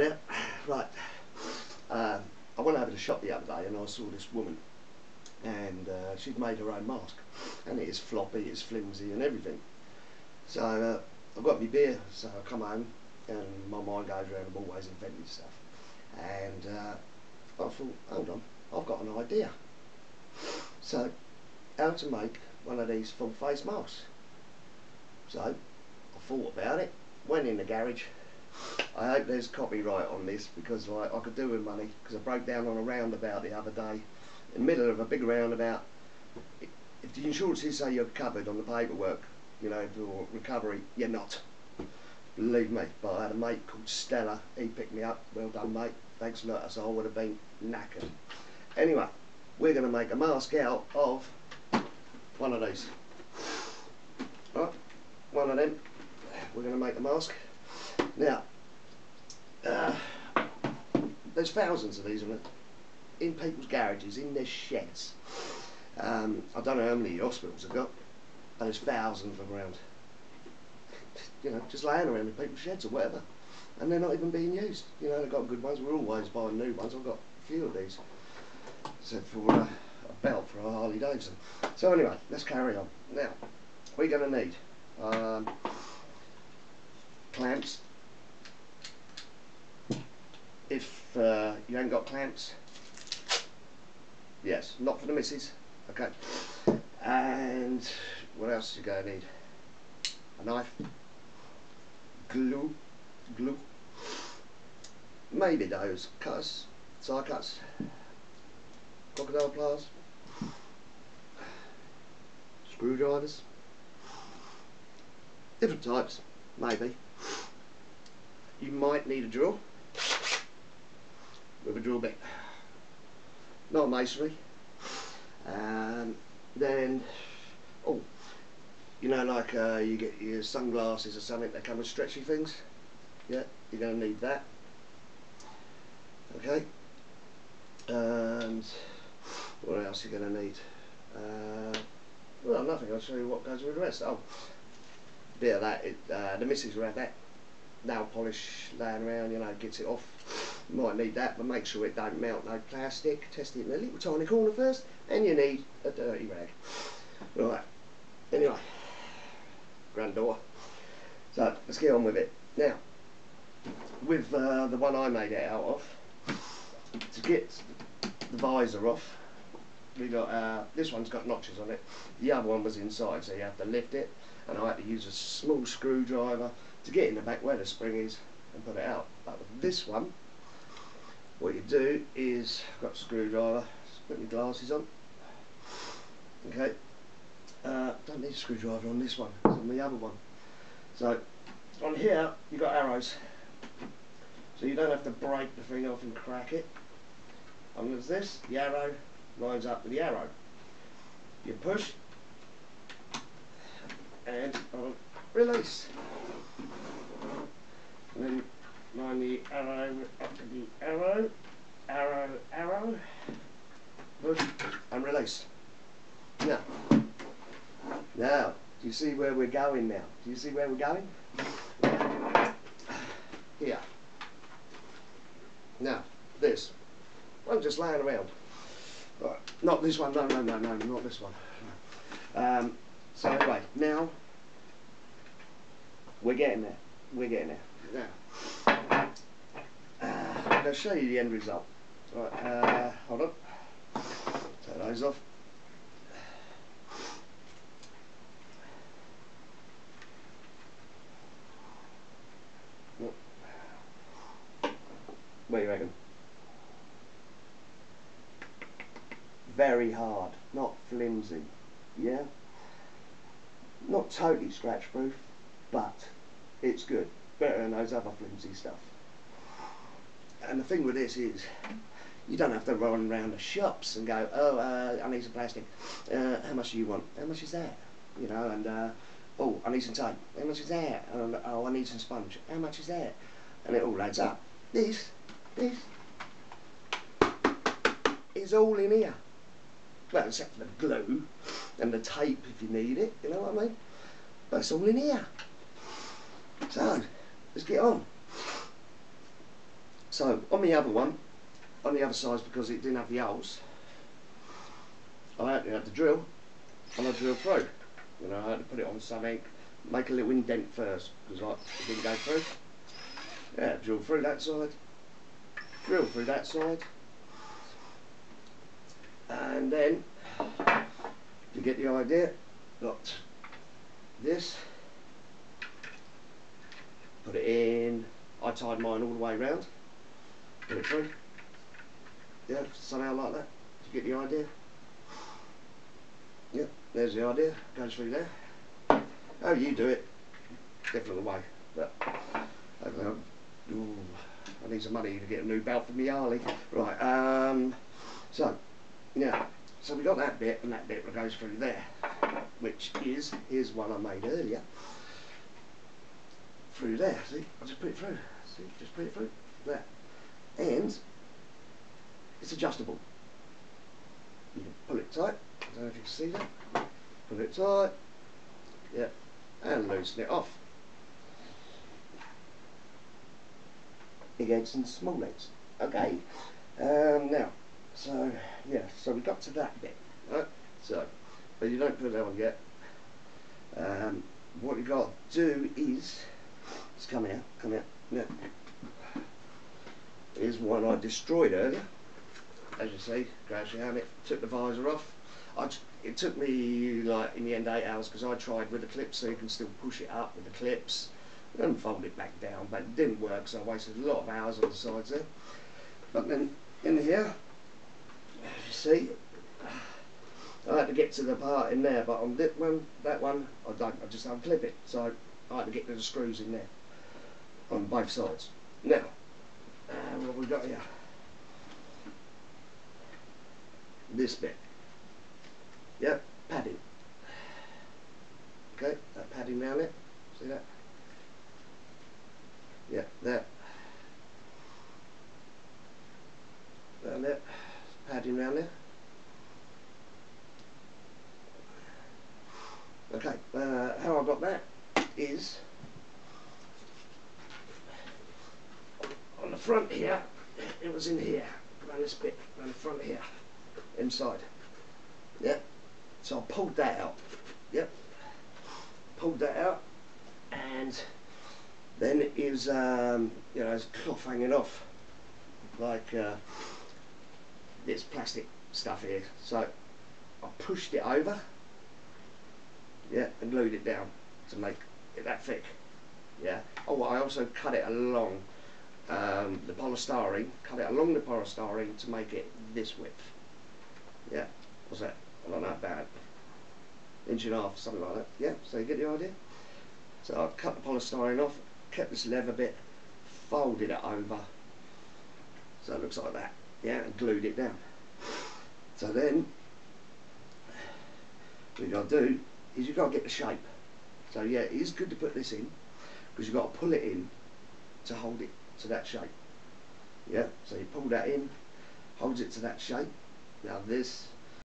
about it. Right, I went over to shop the other day and I saw this woman, and she'd made her own mask, and it is floppy, it's flimsy and everything. So I've got my beer, so I come home and my mind goes around, I'm always inventing stuff, and I thought, hold on, I've got an idea. So how to make one of these full face masks. So I thought about it, went in the garage. I hope there's copyright on this, because I could do with money, because I broke down on a roundabout the other day, in the middle of a big roundabout. If the insurances say you're covered on the paperwork, you know, for recovery, you're not. Believe me. But I had a mate called Stella, he picked me up, well done mate, thanks a lot, so I would have been knackered. Anyway, we're going to make a mask out of one of these. Right, one of them, we're going to make a mask. Now, there's thousands of these in people's garages, in their sheds. I don't know how many hospitals I've got, but there's thousands of them around. You know, just laying around in people's sheds or whatever. And they're not even being used. You know, they've got good ones, we're always buying new ones. I've got a few of these. Except for a belt for a Harley Davidson. So anyway, let's carry on. Now, we're going to need clamps. If you ain't got clamps, yes, not for the missus, okay. And what else you gonna need? A knife, glue, maybe those cutters, saw cuts, crocodile pliers, screwdrivers, different types, maybe. You might need a drill. With a drill bit, not masonry. Then, oh, you know, like you get your sunglasses or something, they come with stretchy things. Yeah, you're going to need that. Okay. And what else you're going to need? Well, nothing. I'll show you what goes with the rest. Oh, a bit of that. The missus will have that. Nail polish laying around, you know, gets it off. You might need that, but make sure it don't melt no plastic. Test it in a little tiny corner first, and you need a dirty rag. Right, anyway, granddaughter. So, let's get on with it. Now, with the one I made it out of, to get the visor off, we got, this one's got notches on it, the other one was inside, so you have to lift it, and I had to use a small screwdriver to get in the back where the spring is and put it out. But with this one, what you do is, I've got a screwdriver, just put your glasses on. Okay, don't need a screwdriver on this one, it's on the other one. So, on here, you've got arrows. So you don't have to break the thing off and crack it. And there's this, the arrow lines up with the arrow. You push, and release. And then line the arrow up to the arrow, arrow, push and release. Now, do you see where we're going now? Do you see where we're going? Here. Now, this. I'm just laying around. Right. Not this one, no, not this one. So anyway, now we're getting there. We're getting there. Now, I'll show you the end result. Right, hold on. Take those off. What do you reckon? Very hard, not flimsy. Yeah? Not totally scratch proof, but it's good. Better than those other flimsy stuff. And the thing with this is, you don't have to run around the shops and go, oh, I need some plastic. How much do you want? How much is that? You know, and oh, I need some tape. How much is that? And, oh, I need some sponge. How much is that? And it all adds up. This is all in here. Well, except for the glue and the tape if you need it. You know what I mean? But it's all in here. So, let's get on. So on the other one, on the other side, because it didn't have the holes, I had to have the drill, and I drill through. You know, I had to put it on something, make a little indent first, because like, it didn't go through. Yeah, drill through that side, drill through that side, and then you get the idea. Got this, put it in. I tied mine all the way round, put it through. Yeah, somehow like that. You get the idea. Yeah, there's the idea. Goes through there. Oh, you do it different way, but I don't know. Ooh, I need some money to get a new belt for me Harley. Right, so yeah, so we got that bit, and that bit goes through there, which is, here's one I made earlier, through there, see, I just put it through, see, just put it through there, and it's adjustable. You can pull it tight, I don't know if you can see that, pull it tight, yeah, and loosen it off. Big heads and small heads. Okay, now, so yeah, so we got to that bit, right? So, but you don't put that on yet. What you got to do is, it's come here, yeah. Here's one I destroyed earlier. As you see, grabbed your helmet, took the visor off. It took me like in the end 8 hours because I tried with the clips, so you can still push it up with the clips and fold it back down, but it didn't work, so I wasted a lot of hours on the sides there. But then in here, as you see, I had to get to the part in there, but on this one, that one, I don't, I just unclip it, so I had to get to the screws in there on both sides. Now, what have we got here? This bit, yep, padding. Okay, that padding down there, see that? Yeah, that. Round there. Padding round there. Okay, how I got that is on the front here, it was in here, around this bit, around the front here, inside. Yep. So I pulled that out. Yep. Pulled that out, and then it is, you know, there's cloth hanging off, like this plastic stuff here. So I pushed it over, yeah, and glued it down to make it that thick. Yeah. Oh, I also cut it along the polystyrene, cut it along the polystyrene to make it this width. Yeah. What's that? I don't know about it. 1.5 inches, something like that. Yeah. So you get the idea. So I cut the polystyrene off. Kept this leather bit, folded it over, so it looks like that, yeah, and glued it down. So then, what you got to do is you've got to get the shape. So yeah, it is good to put this in, because you've got to pull it in to hold it to that shape. Yeah, so you pull that in, holds it to that shape. Now this